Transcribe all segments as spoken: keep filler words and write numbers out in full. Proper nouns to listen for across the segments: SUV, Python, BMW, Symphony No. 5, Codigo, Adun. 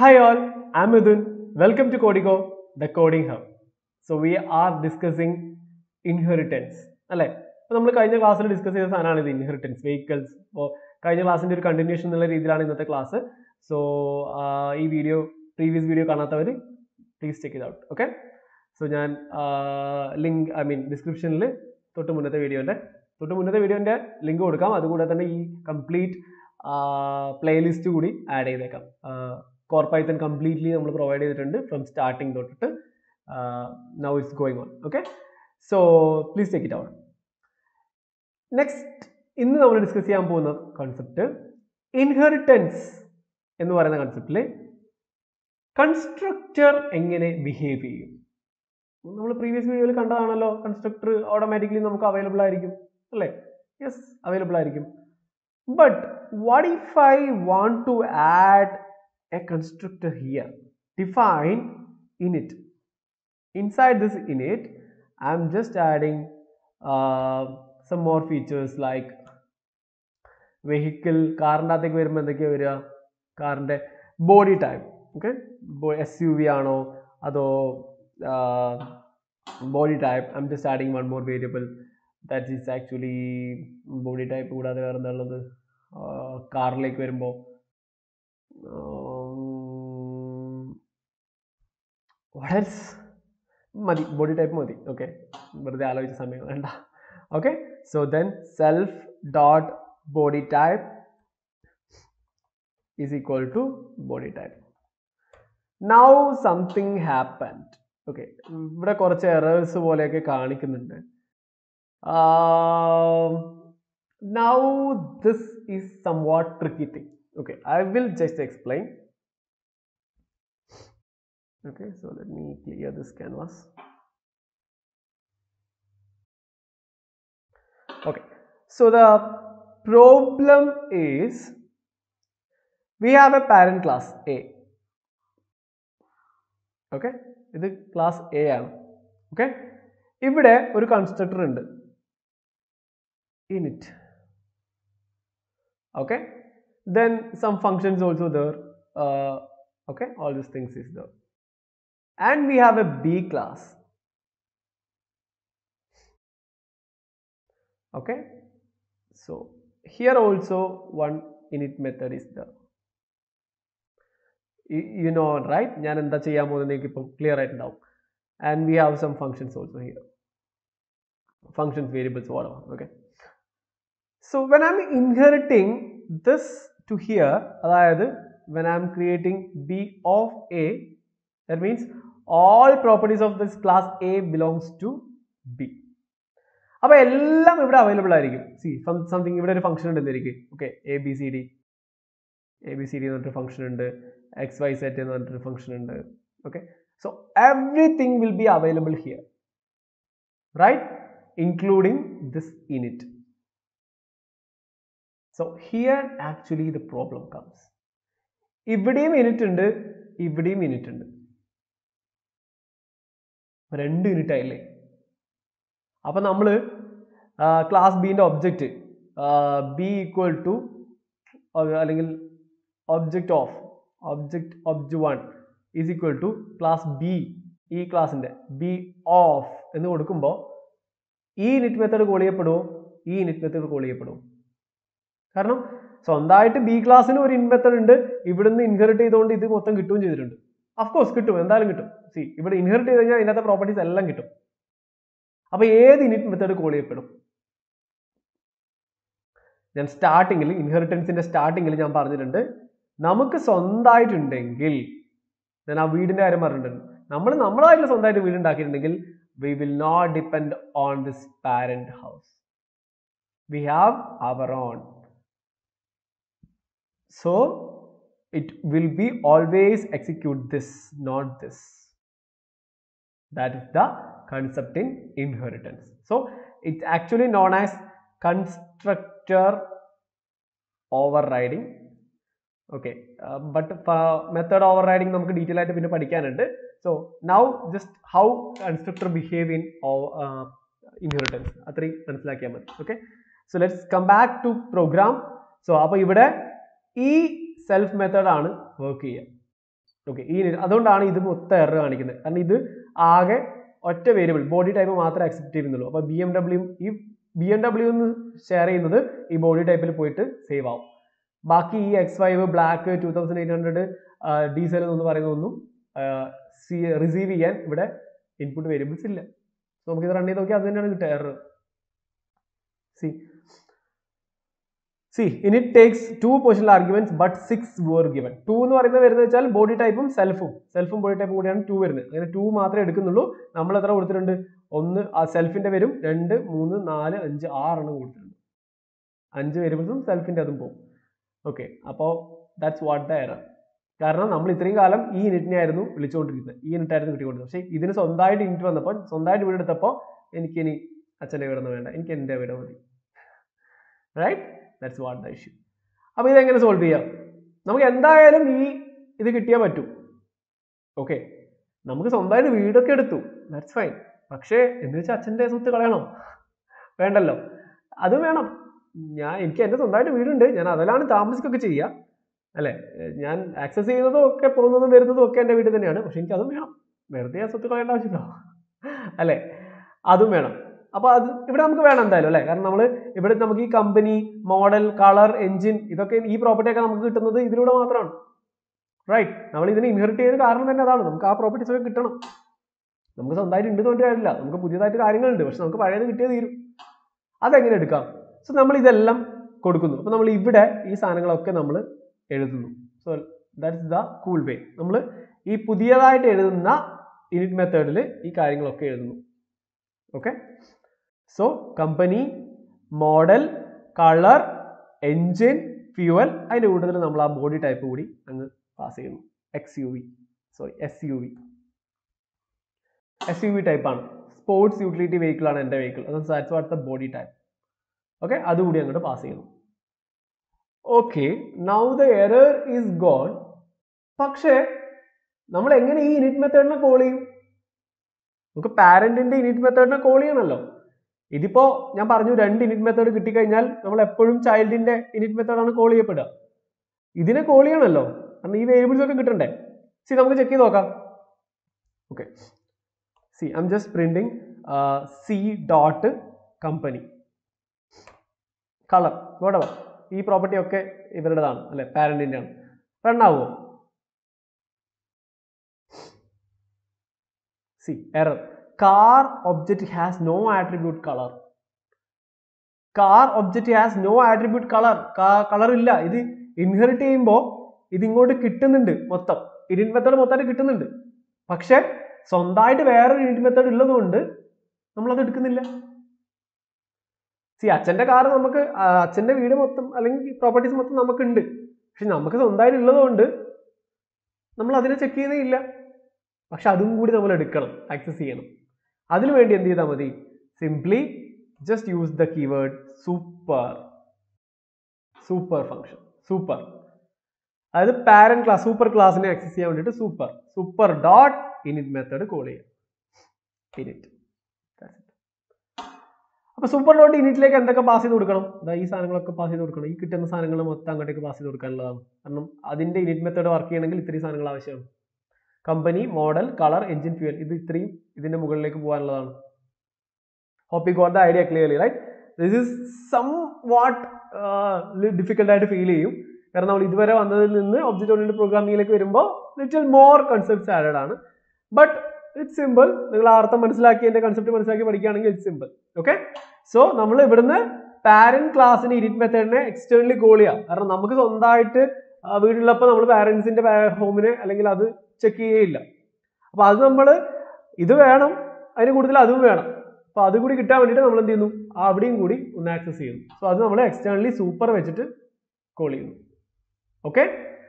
Hi all, I'm Adun. Welcome to Codigo, the coding hub. So we are discussing inheritance. Right? So we are discussing discuss inheritance, vehicles. So we are discussing the continuation of the class. So uh, this video, previous video, please check it out. Okay? So Jan uh, link, I mean description le, toto munathe video le, toto munathe video le, link odukam, adu kuda thana ee complete uh, playlist kudi add cheythekam. Uh, Core Python completely we provided it from starting dot uh, now it's going on. Okay, so please take it out. Next, in the we discuss the concept inheritance. In the concept, constructor behave. In the previous video, constructor automatically available. Yes, available. But what if I want to add a constructor here, define init. Inside this init, I am just adding uh, some more features like vehicle, car, body type, okay, S U V, uh, body type. I am just adding one more variable that is actually body type, uh, car like uh, what else? Madi, body type modi. Okay. Okay. So then self dot body type is equal to body type. Now something happened. Okay. There are some errors. Now this is somewhat tricky thing. Okay. I will just explain. Okay, so let me clear this canvas. Okay, so the problem is we have a parent class A. Okay, this is class A. Okay, if there is a constructor in it. Okay, then some functions also there. Uh, okay, all these things is there. And we have a B class. Okay, so here also one init method is there. You know, right? Clear right now. And we have some functions also here. Functions, variables, whatever. Okay. So when I'm inheriting this to here, when I'm creating B of A, that means all properties of this class A belongs to B. Now, everything is available. See, from something is a function. Okay, A, B, C, D. A, B, C, D is a function. X, Y, Z is a function. Okay. So, everything will be available here. Right? Including this init. So, here actually the problem comes. If we init and if we init and two unit aayille appo nammal class B inde object uh, B equal to allengil object of object obj one is equal to class B ee class inde B of ennu kodukumbo ee init method call cheyappadu ee init method call cheyappadu karanam so ondayittu B class inu oru init method undu ividunnu inherit cheyidonde idu mottham kittum cheyidirundu. Of course, kittu, endalum kittu. See, ivide inherit cheyanja innatha properties ellam kittu. Appo ede init method call cheyyapedum. Then starting il inheritance inde starting il njan paranjirunde namukku sondayittu undengil then aa veedinte karyam parannirundu. Nammal nammalayittla sondayittu veed undakkirundengil we will not depend on this parent house. We have our own. So it will be always execute this, not this. That is the concept in inheritance. So it's actually known as constructor overriding. Okay, uh, but for method overriding, we will detail it. So now just how constructor behave in uh, inheritance. Okay, so let's come back to program. So, here self method on work here. Okay, that's is the error. And this is a variable. Body type is accepted. So, B M W is shared. This body type is saved. X five, black, twenty-eight hundred, uh, D seven, uh, receive and input variables. So, we have to do error. See. See, in it takes two positional arguments but six were given. two nu parayna varunachal body type um self um self um body type koodiyana two varunu. Angane two maathre edukunnullu. Nammal ethra koduthirundu? one aa self inde varum two three four five six ennu koduthirundu. five variables um self inde adum pom. Okay, appo that's what the error. Karanam nammal ithrayum kaalam ee init ne aayirunnu vilichondirukkunnu. Ee init aayirunnu kittikondu. Pakshe idinu sondayittu init vannappo sondayittu video eduthappo enikku ini achane vidana venda. Enikku ende vida madi. Right? That's what the issue. Now, we can solve this. We can solve this. Okay. We can solve this. That's fine. But we can solve this. We can solve this. That's why. I can solve this. I can solve this. I can solve this. I can solve Now, we have to do this company, model, color, engine. This is property. Right? We have to inherit this property. We So, that's the cool way. Okay? So, company, model, color, engine, fuel, and we will body type and pass X U V. Sorry, S U V. S U V type is sports utility vehicle and vehicle. That's what the body type. Okay, that's what we will pass. Okay, now the error is gone. But we will call this init method. We will call parent init method. This is the init method. We have child init method. This is the variable. We variables. See, we check it. Okay. See, I am just printing uh, C dot company. Color, whatever. This property is okay. Parent Indian. Run now. See, error. Car object has no attribute color. Car object has no attribute color. Car color illa. This inherit cheyumbo idu ingotte kittunnundu mottham. Init method mothayittu kittunnundu. Pakshe sondayittu vera init method illathondu nammal adu edukunnilla. See achchende car namakku achchende veedu moththam allengi properties moththam namakku undu. Pakshe namakku sondayittu illathondu nammal adine check cheyyane illa. Pakshe adum koodi nammal edukkanam access cheyanam. Simply just use the keyword super. Super function. Super. That is parent class, super class ne access to super. Super dot init method code. Init. That's it. Now, super dot init like and the pass it over. These are the pass it over. You can pass it over. That is the init method work. Three are the company, model, color, engine, fuel. This three. Hope you got the idea clearly, right? This is somewhat uh, difficult to feel. Because now, object-oriented programming little more concepts added on. But it's simple. It's simple. Okay? So, we have the parent class in edit method externally go. Because we don't have the parents in the home. Check it out. So, we have to do this. So, we have to do this. So, we have to externally super vegetable. Okay?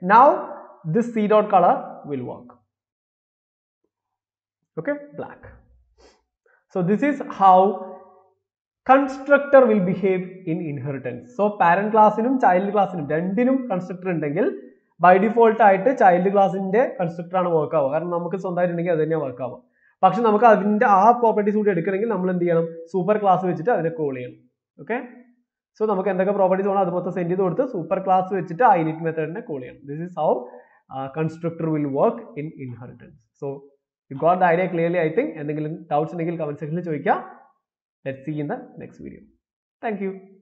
Now, this C dot color will work. Okay? Black. So, this is how constructor will behave in inheritance. So, parent class and child class and constructor. By default, child class in the constructor work out. Because we have to work out. But we have to properties we have super class. Okay? So, we have properties we have to send to super class. This is how uh, constructor will work in inheritance. So you got the idea clearly, I think. And doubts in the comment section, let's see in the next video. Thank you.